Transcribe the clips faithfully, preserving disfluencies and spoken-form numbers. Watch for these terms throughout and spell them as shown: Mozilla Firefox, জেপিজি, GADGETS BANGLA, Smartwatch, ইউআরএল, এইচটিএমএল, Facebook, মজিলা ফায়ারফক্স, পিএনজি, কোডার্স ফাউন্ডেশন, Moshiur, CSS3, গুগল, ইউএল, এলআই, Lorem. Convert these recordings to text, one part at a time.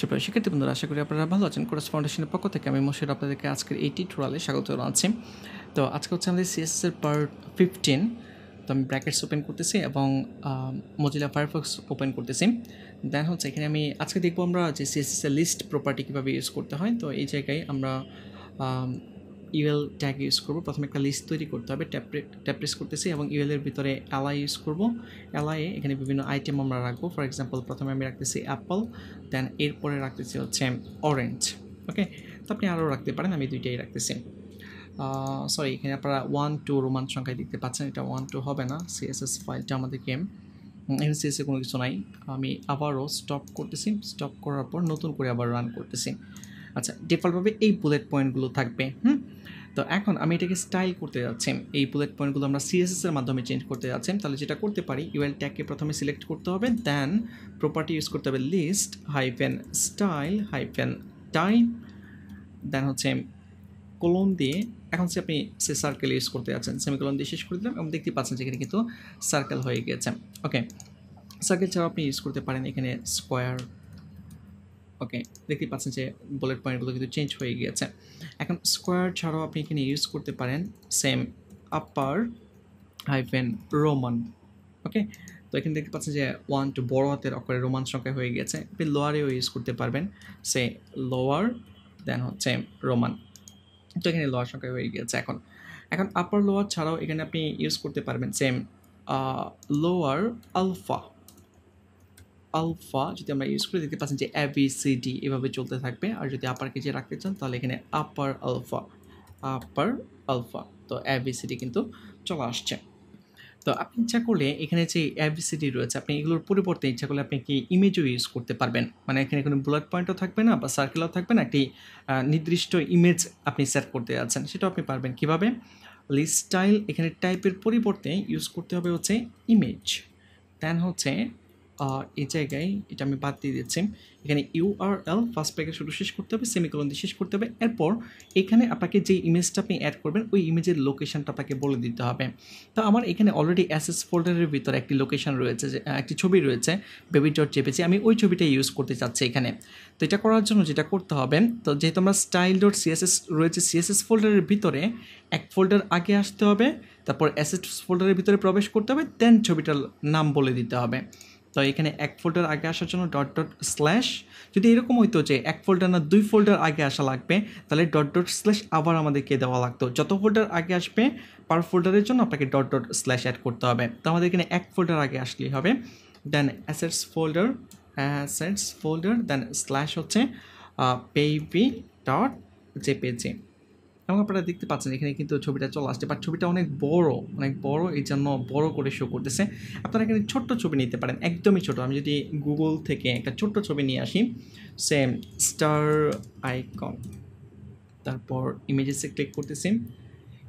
সুপ্রিয় শিক্ষার্থী বন্ধুরা, আশা করি আপনারা ভালো আছেন। কোডার্স ফাউন্ডেশনের পক্ষ থেকে আমি মশিউর আপনাদেরকে আজকের এই টিউটোরিয়ালে স্বাগত জানাচ্ছি। তো আজকে হচ্ছে আমাদের সিএসএস এর পার্ট ফিফটিন। তো আমি ব্র্যাকেটস ওপেন করতেছি এবং মজিলা ফায়ারফক্স ওপেন করতেছি। দেন হচ্ছে এখানে আমি আজকে দেখবো আমরা যে সিএসএস এর লিস্ট প্রপার্টি কীভাবে ইউজ করতে হয়। তো এই জায়গায় আমরা ইউএল ট্যাগ ইউজ করবো। প্রথমে একটা লিস্ট তৈরি করতে হবে, ট্যাপ ট্যাপ প্রেস করতেছি এবং ইউএলের ভিতরে এলআই ইউজ করবো। এলআই এ এখানে বিভিন্ন আইটেম আমরা রাখবো। ফর এক্সাম্পল প্রথমে আমি রাখতেছি অ্যাপল, দেন এরপরে রাখতেছি হচ্ছে অরেঞ্জ। ওকে, তো আপনি আরও রাখতে পারেন, আমি দুইটাই রাখতেছি। সরি, এখানে আপনারা ওয়ান টু রোমান সংখ্যায় দেখতে পাচ্ছেন, এটা ওয়ান টু হবে না। সিএসএস ফাইলটা আমাদের গেম, এখানে সিএসএস কোনো কিছু নাই। আমি আবারও স্টপ করতেছি, স্টপ করার পর নতুন করে আবার রান করতেছি। আচ্ছা, ডিফল্টভাবে এই বুলেট পয়েন্টগুলো থাকবে। হুম, তো এখন আমি এটাকে স্টাইল করতে যাচ্ছি। এই বুলেট পয়েন্টগুলো আমরা সিএসএস এর মাধ্যমে চেঞ্জ করতে যাচ্ছি। তাহলে যেটা করতে পারি, ইউএল ট্যাগকে প্রথমে সিলেক্ট করতে হবে, দেন প্রপার্টি ইউজ করতে হবে list hyphen style hyphen type, then হচ্ছে কোলন দিয়ে এখন সে আপনি সে সার্কেল ইউজ করতে যাচ্ছেন। সেমিকোলন দিয়ে শেষ করে দিলাম এবং দেখতে পাচ্ছেন যেখানে কিন্তু সার্কেল হয়ে গিয়েছে। ওকে, সার্কেল ছাড়াও আপনি ইউজ করতে পারেন এখানে স্কোয়ার। ওকে, দেখতে পাচ্ছেন যে বুলেট পয়েন্টগুলো কিন্তু চেঞ্জ হয়ে গিয়েছে। এখন স্কোয়ার ছাড়াও আপনি এখানে ইউজ করতে পারেন same upper hyphen roman. Okay, তো এখানে দেখতে পাচ্ছেন যে ওয়ান টু বড় হাতের অক্ষরে রোমান সংখ্যা হয়ে গেছে। আপনি লোয়ারেও ইউজ করতে পারবেন, সে লোয়ার দেন হচ্ছে রোমান। তো এখানে লোয়ার সংখ্যা হয়ে গিয়েছে। এখন এখন আপার লোয়ার ছাড়াও এখানে আপনি ইউজ করতে পারবেন সেম লোয়ার আলফা আলফা। যদি আমরা ইউজ করে দেখতে পাচ্ছি যে এ বি সি ডি এভাবে চলতে থাকবে। আর যদি আপার কেজে রাখতে চান তাহলে এখানে আপার আলফা আপার আলফা। তো এ বি সি ডি কিন্তু চলে আসছে। তো আপনি ইচ্ছা করলে এখানে যে এ বি সি ডি রয়েছে, আপনি এগুলোর পরিবর্তে ইচ্ছা করলে আপনি কি ইমেজও ইউজ করতে পারবেন। মানে এখানে কোনো বুলেট পয়েন্টও থাকবে না বা সার্কেলও থাকবে না, একটি নির্দিষ্ট ইমেজ আপনি সেট করতে যাচ্ছেন, সেটাও আপনি পারবেন। কীভাবে? লিস্ট স্টাইল এখানে টাইপের পরিবর্তে ইউজ করতে হবে হচ্ছে ইমেজ, দেন হচ্ছে এই জায়গায় এটা আমি বাদ দিয়ে দিচ্ছি। এখানে ইউআরএল ফার্স্ট প্যাকে শুরু শেষ করতে হবে, সেমিকোলন দিয়ে শেষ করতে হবে। এরপর এখানে আপনাকে যে ইমেজটা আপনি অ্যাড করবেন ওই ইমেজের লোকেশনটা আপনাকে বলে দিতে হবে। তো আমার এখানে অলরেডি অ্যাসেস ফোল্ডারের ভিতরে একটি লোকেশন রয়েছে, যে একটি ছবি রয়েছে বেবি ডট জেপিজি, আমি ওই ছবিটা ইউজ করতে চাচ্ছি এখানে। তো এটা করার জন্য যেটা করতে হবে, তো যেহেতু আমরা স্টাইল ডট সিএসএস রয়েছে, সিএসএস ফোল্ডারের ভিতরে এক ফোল্ডার আগে আসতে হবে, তারপর অ্যাসেস ফোল্ডারের ভিতরে প্রবেশ করতে হবে, দেন ছবিটার নাম বলে দিতে হবে। তো এখানে এক ফোল্ডার আগে আসার জন্য ডট ডট স্ল্যাশ। যদি এরকম হইতো যে এক ফোল্ডার না দুই ফোল্ডার আগে আসা লাগবে, তাহলে ডট ডট স্ল্যাশ আবার আমাদেরকে দেওয়া লাগতো। যত ফোল্ডার আগে আসবে পার ফোল্ডারের জন্য আপনাকে ডট ডট স্ল্যাশ অ্যাড করতে হবে। তো আমাদের এখানে এক ফোল্ডার আগে আসলেই হবে, then assets folder assets folder then slash হচ্ছে পেইপি ডট জেপিজি। এবং আপনারা দেখতে পাচ্ছেন এখানে কিন্তু ছবিটা চলে আসছে, বাট ছবিটা অনেক বড় অনেক বড় এই জন্য বড় করে শো করতেছে। আপনারা এখানে ছোট্ট ছবি নিতে পারেন, একদমই ছোট। আমি যদি গুগল থেকে একটা ছোট্ট ছবি নিয়ে আসি, সেম স্টার আইকন, তারপর ইমেজেসে ক্লিক করতেছি।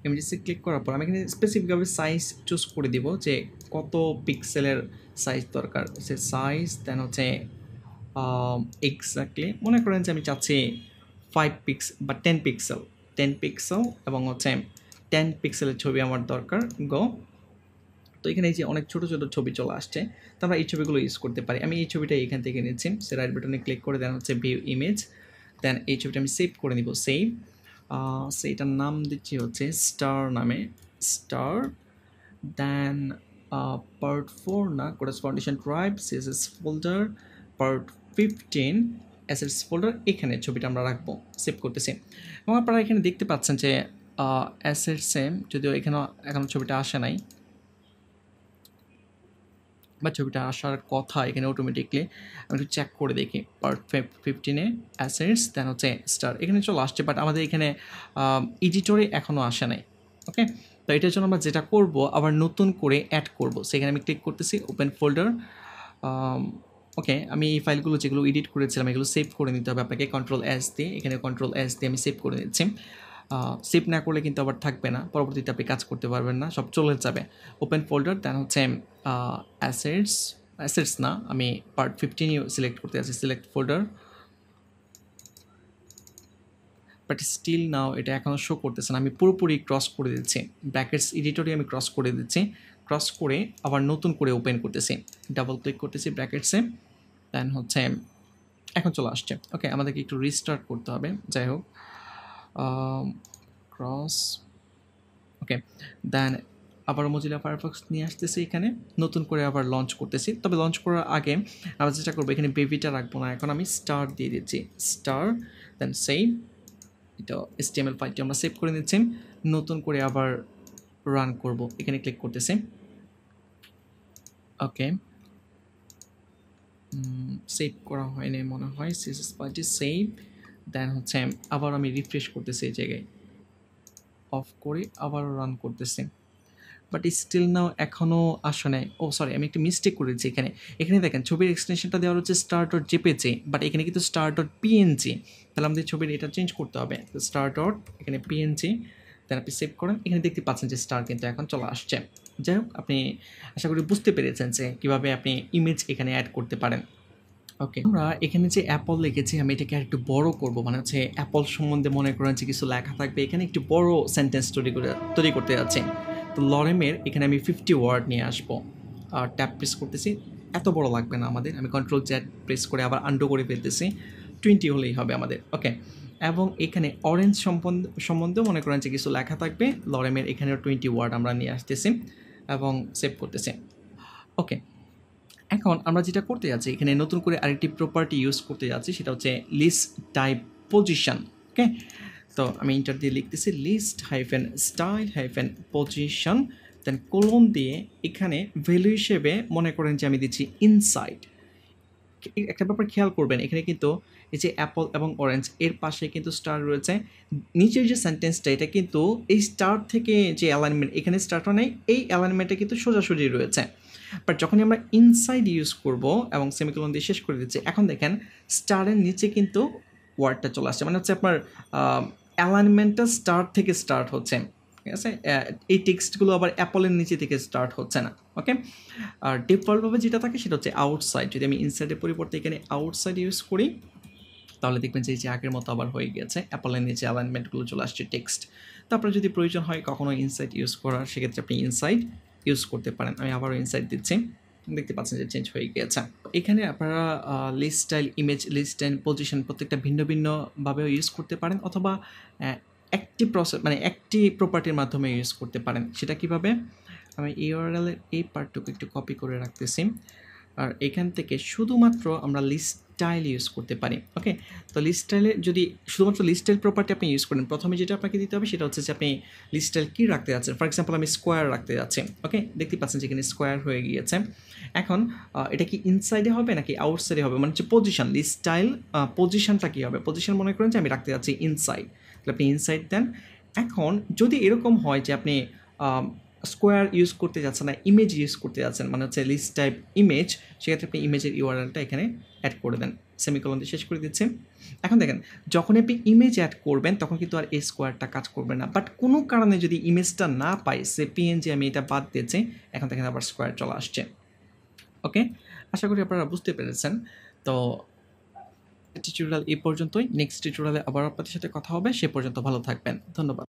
ইমেজেসে ক্লিক করার পর আমি এখানে স্পেসিফিকভাবে সাইজ চুজ করে দিব, যে কত পিক্সেলের সাইজ দরকার, সে সাইজ দেন হচ্ছে এক্স্যাক্টলি মনে করেন যে আমি চাচ্ছি ফাইভ পিক্স বা টেন পিক্সেল টেন পিক্সেল এবং হচ্ছে টেন পিক্সেলের ছবি আমার দরকার, গো। তো এখানে এই যে অনেক ছোটো ছোটো ছবি চলে আসছে, তো আমরা এই ছবিগুলো ইউজ করতে পারি। আমি এই ছবিটা এখান থেকে নিচ্ছি, সে রাইট বাটনে ক্লিক করে দেন হচ্ছে ভিউ ইমেজ, দেন এই ছবিটা আমি সেভ করে নিব। সেভ, সেইটার নাম দিচ্ছি হচ্ছে স্টার নামে, স্টার দেন পার্ট ফোর না কোডার্স ফাউন্ডেশন tribe CSS folder part fifteen assets folder, এখানে ছবিটা আমরা রাখবো। সেভ করতেছি এবং আপনারা এখানে দেখতে পাচ্ছেন যে অ্যাসেটসে, যদিও এখানেও এখন ছবিটা আসে নাই বা ছবিটা আসার কথা এখানে অটোমেটিকলি, আমি একটু চেক করে দেখি। পার্ট ফিফটিনে অ্যাসেটস দেন হচ্ছে স্টার এখানে চলে আসছে, বাট আমাদের এখানে এডিটরে এখনও আসে নাই। ওকে, তো এটার জন্য আমরা যেটা করব, আবার নতুন করে অ্যাড করব। সেখানে আমি ক্লিক করতেছি, ওপেন ফোল্ডার। ওকে, আমি এই ফাইলগুলো যেগুলো এডিট করেছিলাম এগুলো সেভ করে নিতে হবে আপনাকে, কন্ট্রোল এস দিয়ে। এখানে কন্ট্রোল এস দিয়ে আমি সেভ করে নিচ্ছি। সেভ না করলে কিন্তু আবার থাকবে না, পরবর্তীতে আপনি কাজ করতে পারবেন না, সব চলে যাবে। ওপেন ফোল্ডার দেন হচ্ছে অ্যাসেটস অ্যাসেটস না আমি পার্ট ফিফটিনই সিলেক্ট করতে আছি, select folder. But still now এটা এখনও শো করতেছে না। আমি পুরোপুরি ক্রস করে দিচ্ছি, ব্র্যাকেটস এডিটরে আমি ক্রস করে দিচ্ছি, ক্রস করে আবার নতুন করে ওপেন করতেছি, ডাবল ক্লিক করতেছি ব্র্যাকেটসে, দেন হচ্ছে এখন চলে আসছে ওকে আমাদেরকে একটু রিস্টার্ট করতে হবে যাই হোক ক্রস ওকে দেন আবার Mozilla Firefox নিয়ে আসতেছি এখানে নতুন করে আবার লঞ্চ করতেছি তবে লঞ্চ করার আগে আমরা যেটা করব এখানে বেবিটা রাখবো না এখন আমি স্টার দিয়ে দিচ্ছি স্টার দেন সেভ এটা এচটিএমএল ফাইলটি আমরা সেভ করে নিচ্ছি নতুন করে আবার রান করব এখানে ক্লিক করতেছি ওকে সেভ করা হয়নি মনে হয় সিএসএস ফাইলটি সেভ দেন হচ্ছে আবার আমি রিফ্রেশ করতেছি এই জায়গায় অফ করে আবার রান করতেছি but it's still now এখনো আসে নাই ও সরি আমি একটা মিস্টেক করেছি এখানে এখানে দেখেন ছবির এক্সটেনশনটা দেওয়া হচ্ছে star.jpg বাট এখানে কিন্তু star.png তাহলে আমাদের ছবির এটা চেঞ্জ করতে হবে তো star. এখানে png দেন আপনি সেভ করেন এখানে দেখতে পাচ্ছেন যে স্টার কিন্তু এখন চলে আসছে যাই হোক আপনি আশা করি বুঝতে পেরেছেন যে কিভাবে আপনি ইমেজ এখানে অ্যাড করতে পারেন ওকে আমরা এখানে যে অ্যাপল লিখেছি আমি এটাকে একটু বড় করব মানে হচ্ছে অ্যাপল সম্বন্ধে মনে করেন যে কিছু লেখা থাকবে এখানে একটু বড় সেন্টেন্স তৈরি করে তৈরি করতে যাচ্ছি তো লরেম এর এখানে আমি fifty ওয়ার্ড নিয়ে আসব আর ট্যাব প্রেস করতেছি এত বড় লাগবে না আমাদের আমি কন্ট্রোল জেড প্রেস করে আবার আন্ডু করে ফেলতেছি twenty হলেই হবে আমাদের ওকে এবং এখানে অরেঞ্জ সম্বন্ধে সম্বন্ধে মনে করেন যে কিছু লেখা থাকবে লরেম এর এখানেও twenty ওয়ার্ড আমরা নিয়ে আসতেছি এবং সেভ করতেছি ওকে এখন আমরা যেটা করতে যাচ্ছি এখানে নতুন করে আরেকটি প্রপার্টি ইউজ করতে যাচ্ছি সেটা হচ্ছে লিস্ট টাইপ পজিশন ওকে তো আমি ইন্টার দিয়ে লিখতেছি list hyphen style hyphen position then colon দিয়ে এখানে ভ্যালু হিসেবে মনে করেন যে আমি দিচ্ছি ইনসাইড একটা ব্যাপার খেয়াল করবেন এখানে কিন্তু এই যে অ্যাপল এবং অরেঞ্জ এর পাশে কিন্তু স্টার রয়েছে নিচের যে সেন্টেন্সটা এটা কিন্তু এই স্টার থেকে যে অ্যালাইনমেন্ট এখানে স্টারটা নেই এই অ্যালাইনমেন্টটা কিন্তু সোজাসুজি রয়েছে বাট যখনই আমরা ইনসাইড ইউজ করব এবং সেমিকোলন দিয়ে শেষ করে দিচ্ছি এখন দেখেন স্টারের নিচে কিন্তু ওয়ার্ডটা চলে আসছে মানে হচ্ছে আপনার অ্যালাইনমেন্টটা স্টার থেকে স্টার্ট হচ্ছে ঠিক আছে এই টেক্সটগুলো আবার অ্যাপলের নিচে থেকে স্টার্ট হচ্ছে না ওকে আর ডিফল্টভাবে যেটা থাকে সেটা হচ্ছে আউটসাইড যদি আমি ইনসাইডের পরিবর্তে এখানে আউটসাইড ইউজ করি তাহলে দেখবেন যে এই যে আগের মতো আবার হয়ে গেছে অ্যাপলের নিচে অ্যালাইনমেন্টগুলো চলে আসছে টেক্সট তারপরে যদি প্রয়োজন হয় কখনও ইনসাইড ইউজ করার সেক্ষেত্রে আপনি ইনসাইড ইউজ করতে পারেন আমি আবারও ইনসাইড দিচ্ছি দেখতে পাচ্ছেন যে চেঞ্জ হয়ে গেছে এখানে আপনারা list style image list and position প্রত্যেকটা ভিন্ন ভিন্নভাবেও ইউজ করতে পারেন অথবা একটি প্রসেস মানে একটি প্রপার্টির মাধ্যমে ইউজ করতে পারেন সেটা কিভাবে আমি ইউআরএল এর এই পার্টটুকু একটু কপি করে রাখতেছি আর এখান থেকে শুধুমাত্র আমরা লিস্ট স্টাইল ইউজ করতে পারি ওকে তো লিস্ট স্টাইলে যদি শুধুমাত্র লিস্ট স্টাইল প্রপার্টি আপনি ইউজ করেন প্রথমে যেটা আপনাকে দিতে হবে সেটা হচ্ছে যে আপনি লিস্ট স্টাইল কী রাখতে যাচ্ছেন ফর এক্সাম্পল আমি স্কোয়ার রাখতে যাচ্ছি ওকে দেখতে পাচ্ছেন যেখানে স্কোয়ার হয়ে গিয়েছে এখন এটা কি ইনসাইডে হবে নাকি আউটসাইডে হবে মানে হচ্ছে পজিশন লিস্ট স্টাইল পজিশনটা কী হবে পজিশন মনে করেন যে আমি রাখতে যাচ্ছি ইনসাইড তাহলে আপনি ইনসাইড দেন এখন যদি এরকম হয় যে আপনি স্কোয়ার ইউজ করতে যাচ্ছেন না ইমেজ ইউজ করতে যাচ্ছেন মানে হচ্ছে লিস্ট টাইপ ইমেজ সেক্ষেত্রে আপনি ইমেজের ইউআরএলটা এখানে অ্যাড করে দেন সেমিকোলন দিয়ে শেষ করে দিচ্ছেন এখন দেখেন যখন আপনি ইমেজ অ্যাড করবেন তখন কিন্তু আর এই স্কোয়ারটা কাজ করবে না বাট কোনো কারণে যদি ইমেজটা না পাই সে পিএনজি আমি এটা বাদ দিয়েছি এখন দেখেন আবার স্কোয়ার চলে আসছে ওকে আশা করি আপনারা বুঝতে পেরেছেন তো টিউটোরিয়াল এই পর্যন্তই নেক্সট টিউটোরিয়ালে আবার আপনাদের সাথে কথা হবে সে পর্যন্ত ভালো থাকবেন ধন্যবাদ